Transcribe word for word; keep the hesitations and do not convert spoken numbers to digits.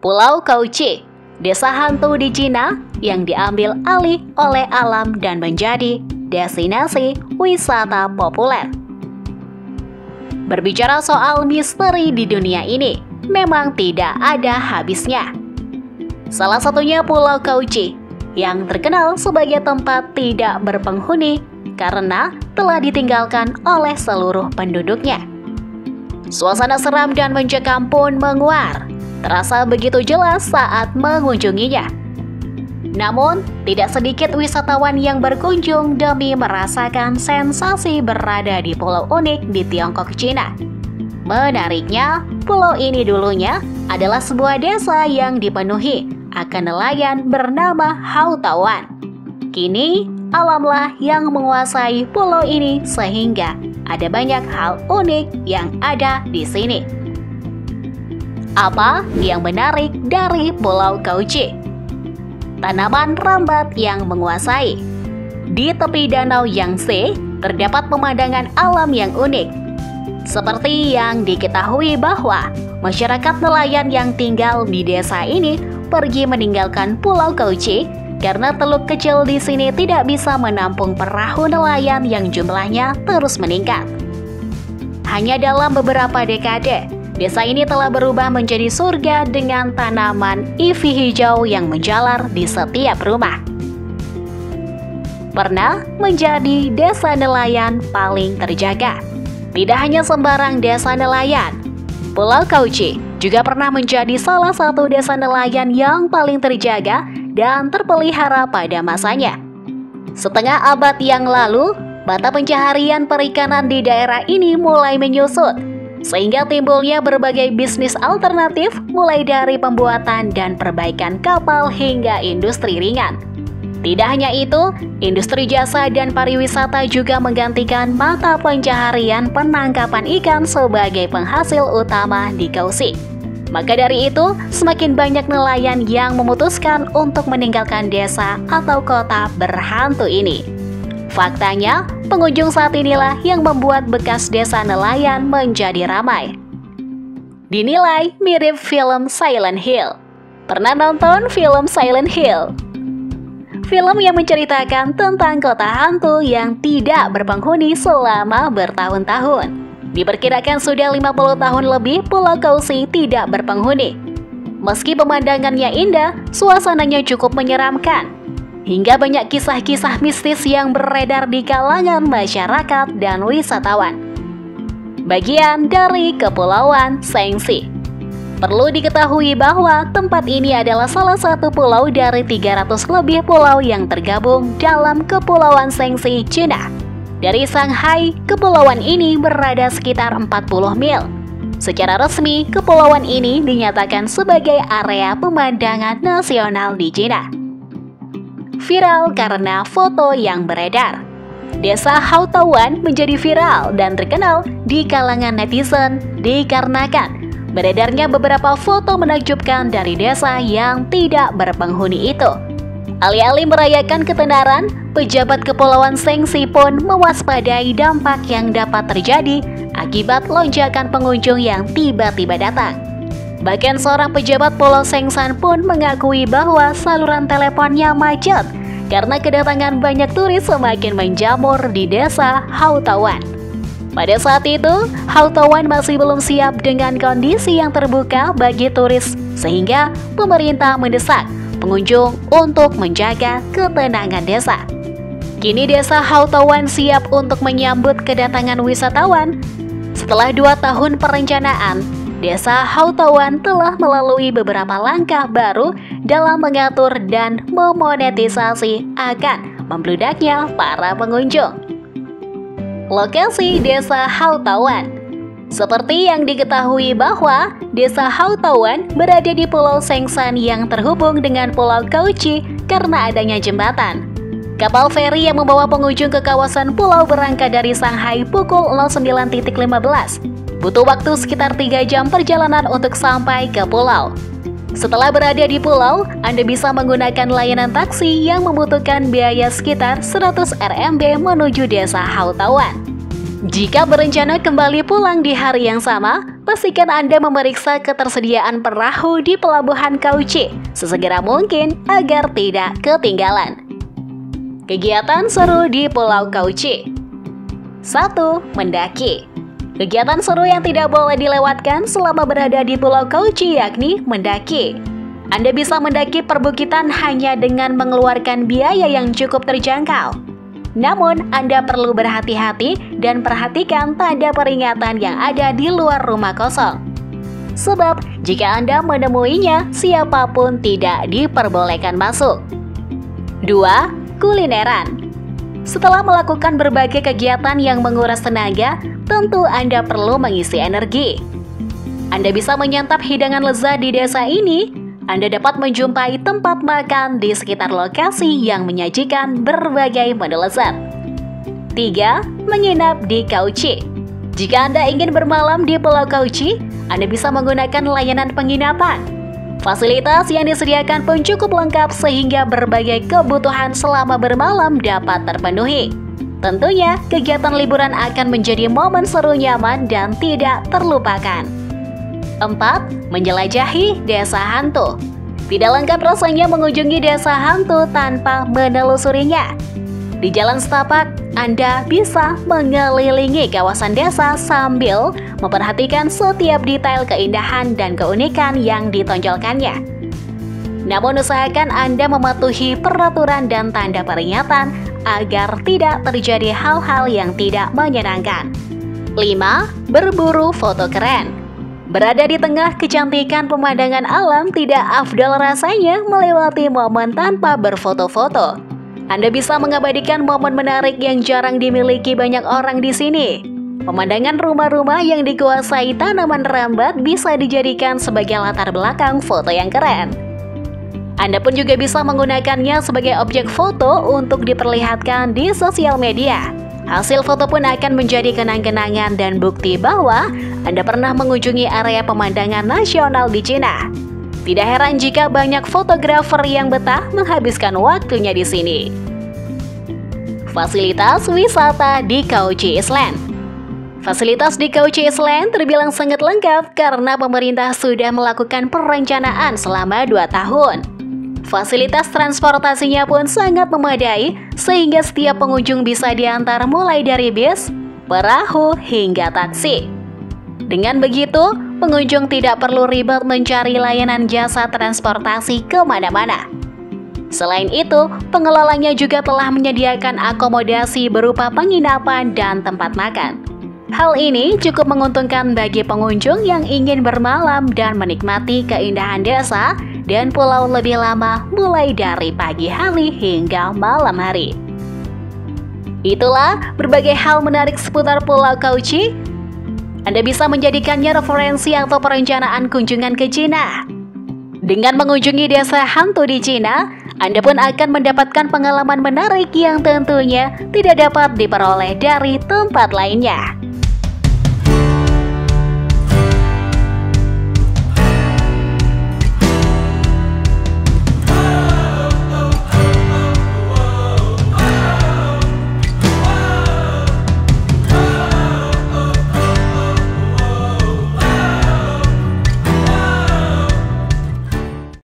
Pulau Kauci, desa hantu di Cina yang diambil alih oleh alam dan menjadi destinasi wisata populer. Berbicara soal misteri di dunia ini, memang tidak ada habisnya. Salah satunya Pulau Kauci, yang terkenal sebagai tempat tidak berpenghuni karena telah ditinggalkan oleh seluruh penduduknya. Suasana seram dan mencekam pun menguar, terasa begitu jelas saat mengunjunginya. Namun, tidak sedikit wisatawan yang berkunjung demi merasakan sensasi berada di pulau unik di Tiongkok, Cina. Menariknya, pulau ini dulunya adalah sebuah desa yang dipenuhi akan nelayan bernama Houtouwan. Kini, alamlah yang menguasai pulau ini sehingga ada banyak hal unik yang ada di sini. Apa yang menarik dari Pulau Kauci? Tanaman rambat yang menguasai. Di tepi danau Yangtze terdapat pemandangan alam yang unik. Seperti yang diketahui bahwa masyarakat nelayan yang tinggal di desa ini pergi meninggalkan Pulau Kauci karena teluk kecil di sini tidak bisa menampung perahu nelayan yang jumlahnya terus meningkat. Hanya dalam beberapa dekade, desa ini telah berubah menjadi surga dengan tanaman ivy hijau yang menjalar di setiap rumah. Pernah menjadi desa nelayan paling terjaga. Tidak hanya sembarang desa nelayan, Pulau Kauci juga pernah menjadi salah satu desa nelayan yang paling terjaga dan terpelihara pada masanya. Setengah abad yang lalu, mata pencaharian perikanan di daerah ini mulai menyusut, sehingga timbulnya berbagai bisnis alternatif mulai dari pembuatan dan perbaikan kapal hingga industri ringan. Tidak hanya itu, industri jasa dan pariwisata juga menggantikan mata pencaharian penangkapan ikan sebagai penghasil utama di Kauci. Maka dari itu, semakin banyak nelayan yang memutuskan untuk meninggalkan desa atau kota berhantu ini. Faktanya, pengunjung saat inilah yang membuat bekas desa nelayan menjadi ramai. Dinilai mirip film Silent Hill. Pernah nonton film Silent Hill? Film yang menceritakan tentang kota hantu yang tidak berpenghuni selama bertahun-tahun. Diperkirakan sudah lima puluh tahun lebih Pulau Kauci tidak berpenghuni. Meski pemandangannya indah, suasananya cukup menyeramkan. Hingga banyak kisah-kisah mistis yang beredar di kalangan masyarakat dan wisatawan. Bagian dari Kepulauan Shengsi. Perlu diketahui bahwa tempat ini adalah salah satu pulau dari tiga ratus lebih pulau yang tergabung dalam Kepulauan Shengsi, Cina. Dari Shanghai, kepulauan ini berada sekitar empat puluh mil. Secara resmi, kepulauan ini dinyatakan sebagai area pemandangan nasional di Cina. Viral karena foto yang beredar. Desa Houtouwan menjadi viral dan terkenal di kalangan netizen dikarenakan beredarnya beberapa foto menakjubkan dari desa yang tidak berpenghuni itu. Alih-alih merayakan ketenaran, pejabat Kepulauan Shengsi pun mewaspadai dampak yang dapat terjadi akibat lonjakan pengunjung yang tiba-tiba datang. Bahkan seorang pejabat Pulau Shengshan pun mengakui bahwa saluran teleponnya macet karena kedatangan banyak turis semakin menjamur di desa Houtouwan. Pada saat itu, Houtouwan masih belum siap dengan kondisi yang terbuka bagi turis, sehingga pemerintah mendesak pengunjung untuk menjaga ketenangan desa. Kini desa Houtouwan siap untuk menyambut kedatangan wisatawan. Setelah dua tahun perencanaan, desa Houtouwan telah melalui beberapa langkah baru dalam mengatur dan memonetisasi akan membludaknya para pengunjung. Lokasi desa Houtouwan. Seperti yang diketahui bahwa desa Houtouwan berada di Pulau Shengshan yang terhubung dengan Pulau Kauci karena adanya jembatan. Kapal feri yang membawa pengunjung ke kawasan pulau berangkat dari Shanghai pukul nol sembilan lewat lima belas. Butuh waktu sekitar tiga jam perjalanan untuk sampai ke pulau. Setelah berada di pulau, Anda bisa menggunakan layanan taksi yang membutuhkan biaya sekitar seratus R M B menuju desa Houtouwan. Jika berencana kembali pulang di hari yang sama, pastikan Anda memeriksa ketersediaan perahu di Pelabuhan Kauci sesegera mungkin agar tidak ketinggalan. Kegiatan seru di Pulau Kauci. Satu. Mendaki. Kegiatan seru yang tidak boleh dilewatkan selama berada di Pulau Kauci yakni mendaki. Anda bisa mendaki perbukitan hanya dengan mengeluarkan biaya yang cukup terjangkau. Namun, Anda perlu berhati-hati dan perhatikan tanda peringatan yang ada di luar rumah kosong. Sebab, jika Anda menemuinya, siapapun tidak diperbolehkan masuk. Dua. Kulineran. Setelah melakukan berbagai kegiatan yang menguras tenaga, tentu Anda perlu mengisi energi. Anda bisa menyantap hidangan lezat di desa ini. Anda dapat menjumpai tempat makan di sekitar lokasi yang menyajikan berbagai menu lezat. Tiga. Menginap di Kauci. Jika Anda ingin bermalam di Pulau Kauci, Anda bisa menggunakan layanan penginapan. Fasilitas yang disediakan pun cukup lengkap sehingga berbagai kebutuhan selama bermalam dapat terpenuhi. Tentunya, kegiatan liburan akan menjadi momen seru nyaman dan tidak terlupakan. Empat. Menjelajahi desa hantu. Tidak lengkap rasanya mengunjungi desa hantu tanpa menelusurinya. Di Jalan Setapak, Anda bisa mengelilingi kawasan desa sambil memperhatikan setiap detail keindahan dan keunikan yang ditonjolkannya. Namun usahakan Anda mematuhi peraturan dan tanda peringatan agar tidak terjadi hal-hal yang tidak menyenangkan. Lima. Berburu foto keren. Berada di tengah kecantikan pemandangan alam, tidak afdal rasanya melewati momen tanpa berfoto-foto. Anda bisa mengabadikan momen menarik yang jarang dimiliki banyak orang di sini. Pemandangan rumah-rumah yang dikuasai tanaman rambat bisa dijadikan sebagai latar belakang foto yang keren. Anda pun juga bisa menggunakannya sebagai objek foto untuk diperlihatkan di sosial media. Hasil foto pun akan menjadi kenang-kenangan dan bukti bahwa Anda pernah mengunjungi area pemandangan nasional di Cina. Tidak heran jika banyak fotografer yang betah menghabiskan waktunya di sini. Fasilitas wisata di Kauci Island. Fasilitas di Kauci Island terbilang sangat lengkap karena pemerintah sudah melakukan perencanaan selama dua tahun. Fasilitas transportasinya pun sangat memadai sehingga setiap pengunjung bisa diantar mulai dari bis, perahu, hingga taksi. Dengan begitu, pengunjung tidak perlu ribet mencari layanan jasa transportasi kemana-mana. Selain itu, pengelolanya juga telah menyediakan akomodasi berupa penginapan dan tempat makan. Hal ini cukup menguntungkan bagi pengunjung yang ingin bermalam dan menikmati keindahan desa dan pulau lebih lama mulai dari pagi hari hingga malam hari. Itulah berbagai hal menarik seputar Pulau Kauci. Anda bisa menjadikannya referensi atau perencanaan kunjungan ke Cina. Dengan mengunjungi desa hantu di Cina, Anda pun akan mendapatkan pengalaman menarik yang tentunya tidak dapat diperoleh dari tempat lainnya.